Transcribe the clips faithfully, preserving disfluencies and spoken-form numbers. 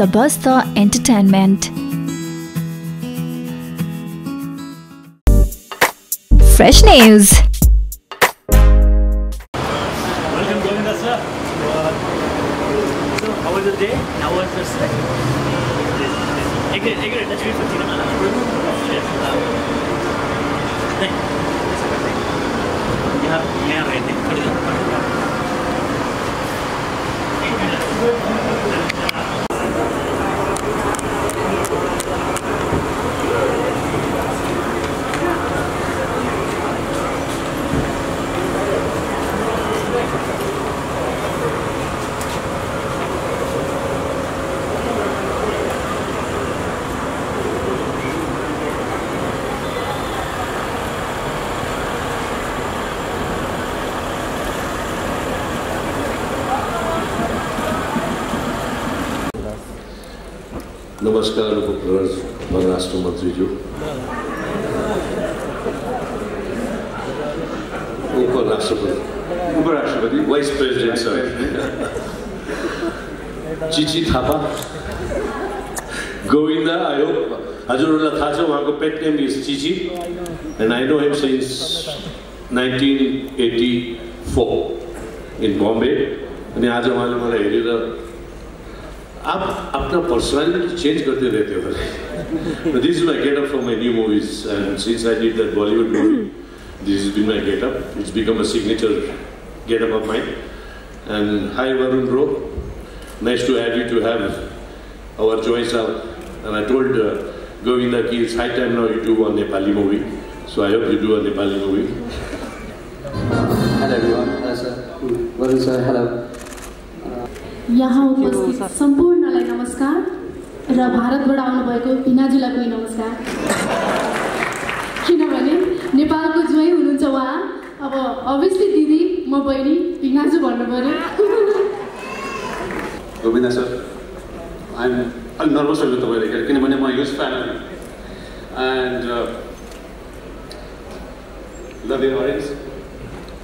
Sabasta Entertainment. Fresh news. Welcome, Govinda sir. So, how was the day? How was the set? Again, again, that's beautiful. You have, you have anything? नमस्कार उपप्रधान महाराष्ट्र मंत्री जी उपराष्ट्रपति उपराष्ट्रपति vice president sir Chichi Thapa Govinda I hope हजुरहरुलाई थाहा छ उहाँको pet name is Chichi and I know him since nineteen eighty-four in Bombay अनि आज उहाँले मलाई हेरेर आप अपना पर्सनालिटी चेंज करते रहते हो. This is my getup for my new movies, and since I did that Bollywood movie, this has been my getup. It's become a signature getup of mine. And hi Varun bro, nice to have you to have our choice out. And I told uh, Govinda ki it's high time now you do a Nepali movie. So I hope you do a Nepali movie. Hello everyone, hi sir, Varun sir, hello. यहाँ उपस्थित सम्पूर्णलाई नमस्कार र भारतबाट आउनुभएको पिनाजुलाई पनि नमस्कार. किनभने नेपालको ज्वै हुनुहुन्छ उहाँ. अब अभियसली दिदी म बहिनी पिनाजु भन्नु पर्यो. गोविन्दा सर आइएम अलि नर्भस छु तपाईले किनभने म huge fan and love you audience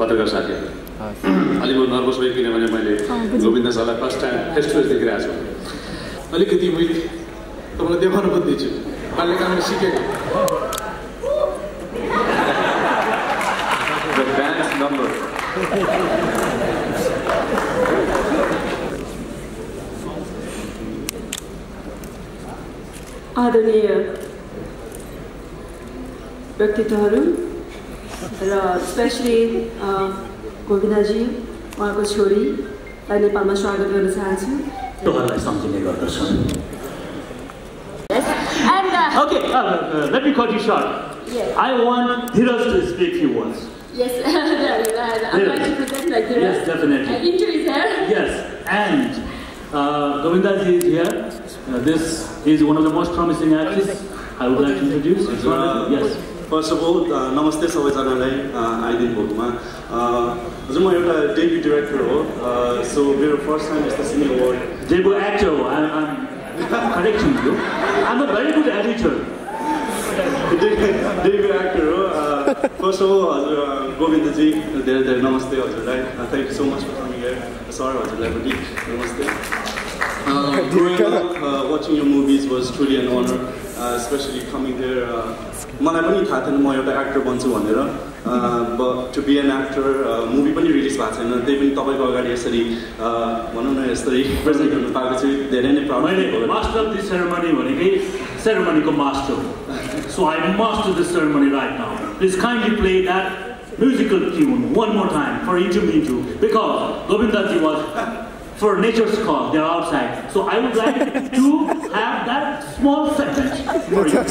पत्रकार साथीहरु अलि म नर्भस भएँ किनभने मैले गोविन्द सरलाई first time face to face देखिरहेको छु. अलिकति मैले तपाईँलाई देखाउनु खोज्दैछु बाल्यकालमा सिकेको डान्स नम्बर. आदरणीय व्यक्तित्वहरू र स्पेशली गोविन्दा जी उहाँको छोरीलाई नेपालमा स्वागत गर्न चाहन्छु. तपाईँलाई सम्झिने गर्दछन्. And uh, okay, uh, uh, let me cut you short. Yes. I want Dhiraj to speak few words. Yes, I'm going to present like Dhiraj. Yes, definitely. And Inju is here. Yes, and uh, Govinda ji is here. Uh, this is one of the most promising artists I would like to introduce. Yes. yes. First of all, uh, namaste sabaijanalai. I did Bhotma. I'm a debut director. Uh, so we are first time is the Cine Award. Debut actor. I'm, I'm correcting you. I'm a very good editor. Debut actor. Uh, first of all, uh, Govinda ji, there, there. Namaste, Ajalai. Uh, thank you so much for coming here. Sorry, Ajalai. Namaste. Growing up, uh, watching your movies was truly an honor. Uh, especially coming here. Malai pani thaha thaina ma euta actor banchu bhanera, but to be an actor, uh, movie pani release bhako chaina, tei pani tapaiko agadi yasari bhanau n yasari present garnu paeko छु धेरै नै proud. Maile master of the ceremony bhanekai ceremony ko master, so I master the ceremony right now. Please kindly play that musical tune one more time for Inju Minju, because Govinda ji was for nature's call, they're outside. So I would like to have that small sentence for you.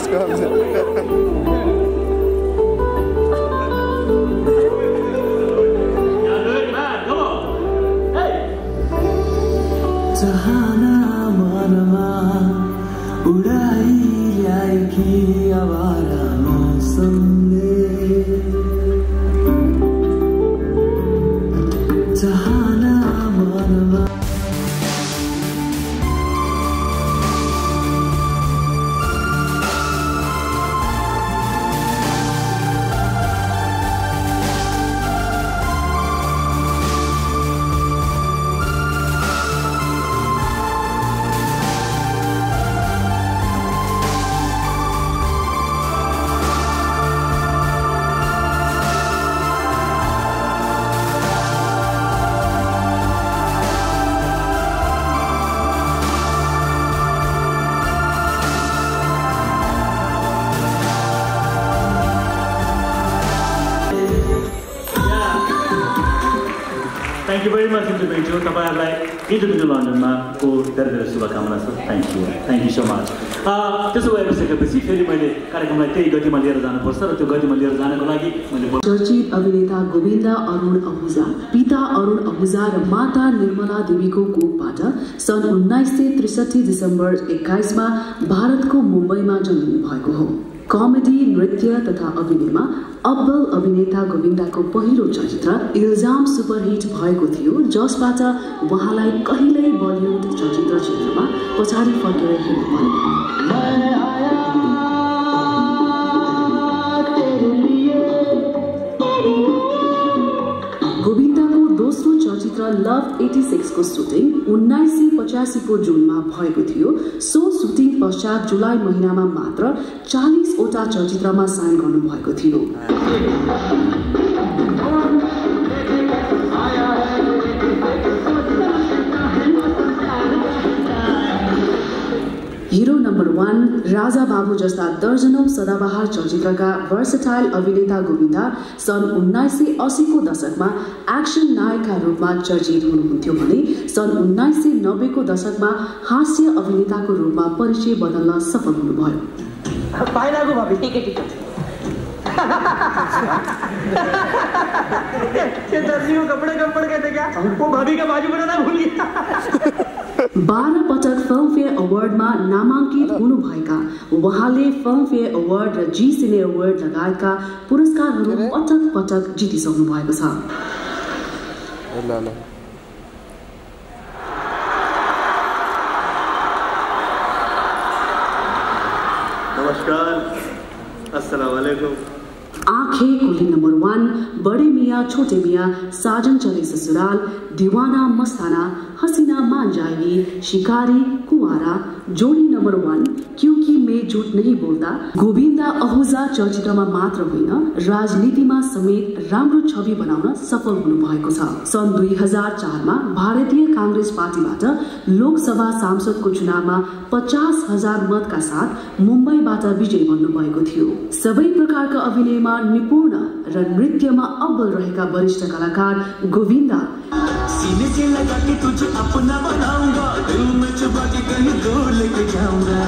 you very much, Mister Bekram. Like you to London, ma. Ko dardar suba kamana so. Thank you. Thank you so much. Ah, this is why Mister Bekram. See, very much. Karek hamla tei gati maliyar zana porsar. To gati maliyar zana kolagi. Churchi Avinita Govinda Arun Ahuja. Pita Arun Ahuja Mata Nirmala Devi ko Gopata. Son nineteen sixty-three December twenty-one ma Bharat ko Mumbai ma janmi bhayeko ho. Comedy नृत्य तथा अभिनयमा अब्बल अभिनेता गोविन्दाको पहिलो चलचित्र इल्जाम superhit भएको थियो जसबाट उहाँलाई कहिल्यै बलिउड चलचित्र क्षेत्रमा पछाडी फर्केर हिँड्न परेन। लभ छियासी को शूटिंग उन्नाइस सय पचासी को जुनमा भएको थियो। सो शूटिंग पश्चात जुलाई महिनामा मात्र चालीस वटा चलचित्रमा साइन गर्नु भएको थियो। हिरो नम्बर वन राजा बाबू जस्ता दर्जनौं सदाबहार चलचित्रका भर्सटाइल अभिनेता गोविन्दा सन् उन्नाइस सय अस्सी को दशकमा एक्सन नायकका रूपमा चर्चित हुनुहुन्थ्यो भने सन् उन्नाइस सय नब्बे को दशकमा हास्य अभिनेताको रूपमा परिचय बदल्न सफल हुनुभयो। बाह्र पटक फिल्मफेयर अवार्डमा नामाङ्कित हुनुभएका उहाँले फिल्मफेयर अवार्ड र जी सिने अवार्ड लगायतका पुरस्कारहरू पटक पटक जितिसक्नु भएको छ। नमस्कार, अस्सलामु अलैकुम। आँखे कुली नम्बर वन, बड़े मिया छोटे मिया, साजन चले ससुराल, दीवाना मस्ताना, हसीना मान जाएगी, शिकारी, कुंवारा, जोड़ी नंबर वन, क्योंकि मैं झूठ नहीं बोलता, गोविन्दा अहुजा चलचित्रमा मात्र होइन राजनीतिमा समेत राम्रो छवि बनाउन सफल हुनुभएको छ। सन् दुई हजार चार मा भारतीय कांग्रेस पार्टीबाट लोकसभा सांसदको चुनावमा पचास हजार मतका साथ मुम्बईबाट विजयी बन्नुभएको थियो। सबै प्रकारका अभिनयमा निपुण र नृत्यमा अब्बल रहेका वरिष्ठ कलाकार गोविन्दा सीने से लगा के तुझे अपना बनाऊंगा दिल में छुपा के कहीं दूर लेके जाऊंगा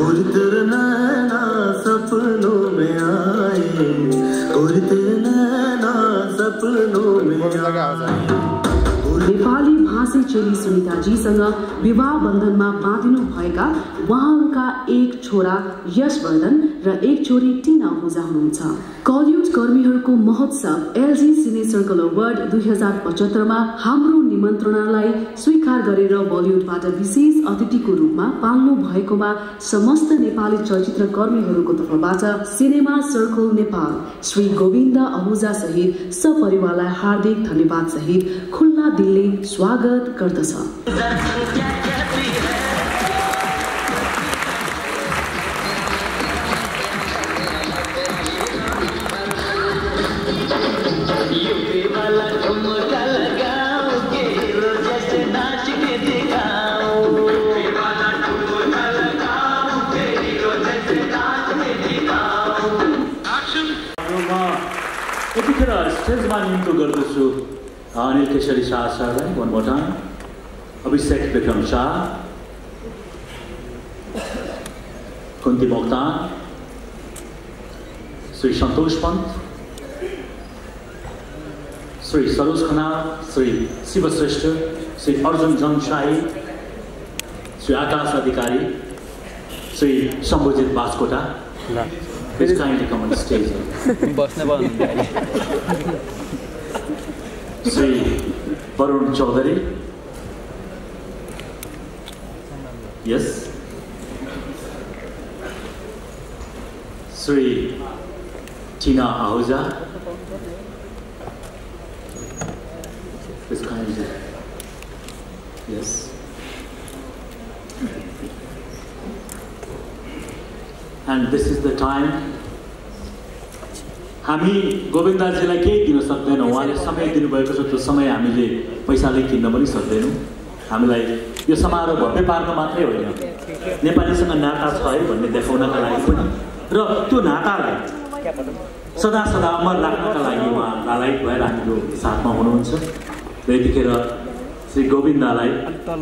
और तेरे नैना सपनों में आए और तेरे नैना सपनों में आए। नेपाली भाषी चेली सुनिताजीसँग विवाह बन्धनमा बाँधिनु भएका उहाँका एक छोरा यशवर्धन र एक छोरी टिना आहुजा हुनुहुन्छ। कलिउड कर्मीहरूको महोत्सव एलजी सिने सर्कल अवार्ड दुई हजार पचहत्तर मा हाम्रो निमन्त्रणालाई स्वीकार गरेर बलिउडबाट विशेष अतिथिको रूपमा पाल्नु भएकोमा समस्त नेपाली चलचित्र कर्मीहरूको तर्फबाट सिनेमा सर्कल नेपाल श्री गोविन्दा आहुजा सहित सपरिवारलाई हार्दिक धन्यवाद सहित खुल्ला दिलले स्वागत गर्दछ। Shari Shah sir, one more time. Abhishek Bekram Shah, Kunti Boghtan, Sri Shantosh Pant, Sri Saros Khana, Sri Sivas Reshta, Sri Arjun Jan Shahi, Sri Akas Radhikari, Sri Shambhujit Bas Kota. Please kindly come on stage. Sri Varun Chaudhary. Yes. Sri Tina Ahuja. Please kindly. Yes. And this is the time. हामी गोविन्दा जीलाई केही दिन सक्दैनौँ, उहाँले समय दिनुभएको छ। त्यो समय हामीले पैसाले किन्न पनि सक्दैनौँ। हामीलाई यो समारोह भव्य पार्न मात्रै होइन, नेपालीसँग नाता छ है भन्ने देखाउनका लागि पनि र त्यो नातालाई सदा सदा अमर राख्नका लागि उहाँ लालायित भएर हाम्रो साथमा हुनुहुन्छ। बैठकेर श्री गोविन्दलाई एउटा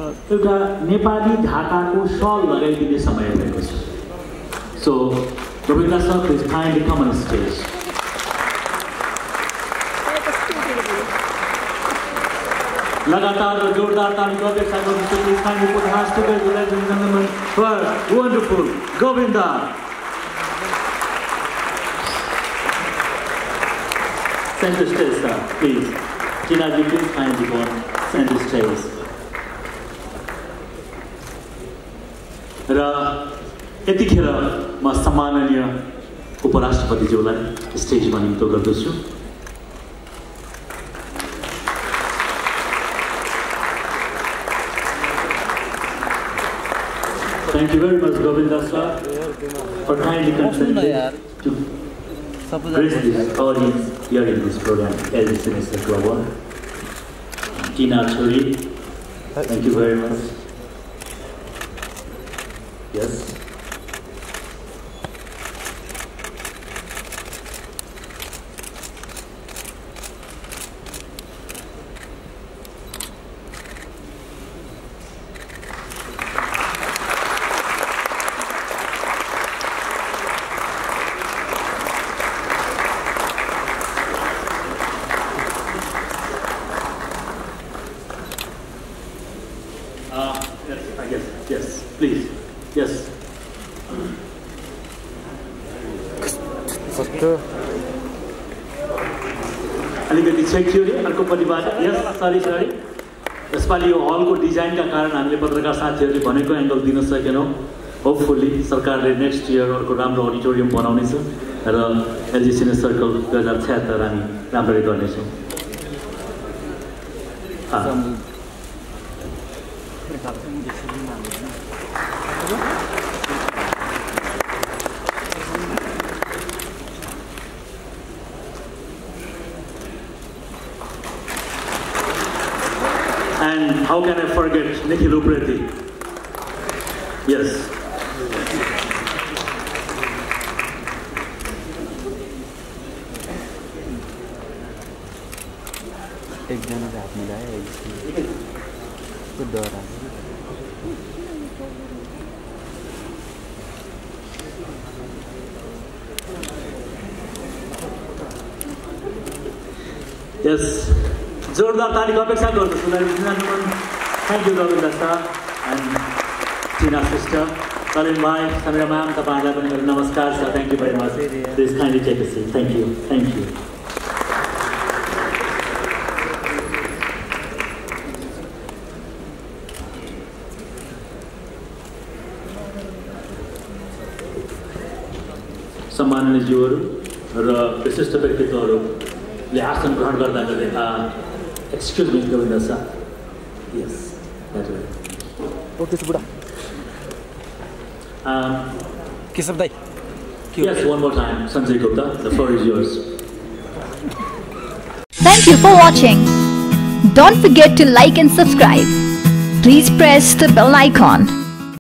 नेपाली ढाकाको सल लगाइदिने समय भएको छ. So Govinda sir, please kindly come on stage. लगातार और जोरदार ताली बजाते हुए स्थानीय उपहास के लैंड जनमन for wonderful Govinda. Centre stage sir please Tina ji please find you on centre stage. र यतिखेर म सम्माननीय उपराष्ट्रपतिज्यूलाई स्टेजमा निम्तो गर्दछु. Thank you very much, Govinda sir, for kindly consenting to grace this audience here in this program every semester to award. Tina Chori, thank you very much. Yes. Sorry, sorry. यसपालि यो हलको डिजाइनका कारण हामीले पत्रकार साथीहरूले भनेको एङ्गल दिन सकेनौँ. होपफुली सरकारले नेक्स्ट इयर अर्को राम्रो अडिटोरियम बनाउनेछ र एलजी सिने सर्कल दुई हजार छ्यात्तर हामी राम्ररी गर्नेछौँ. How can I forget Nikhil Upreti? Yes. एक जना रात में आया है इसलिए तो डर आ गया. Yes. जोरदार ताली अपेक्षा गर्दछु. Thank you Govinda sir and Tina sister कलिन भाइ समीरा म्याम तपाईँलाई पनि मेरो नमस्कार sir. Thank you very much. Please kindly take a seat. Thank you thank you. सम्माननीय ज्यूहरू र विशिष्ट व्यक्तित्वहरूले आसन ग्रहण गर्दाखेरि Excuse me, Govinda sir. Yes, that's right. Okay, Subhuda. Um, Kisabdai. Yes, one more time. Sanjeet Gopta, the floor is yours. Thank you for watching. Don't forget to like and subscribe. Please press the bell icon.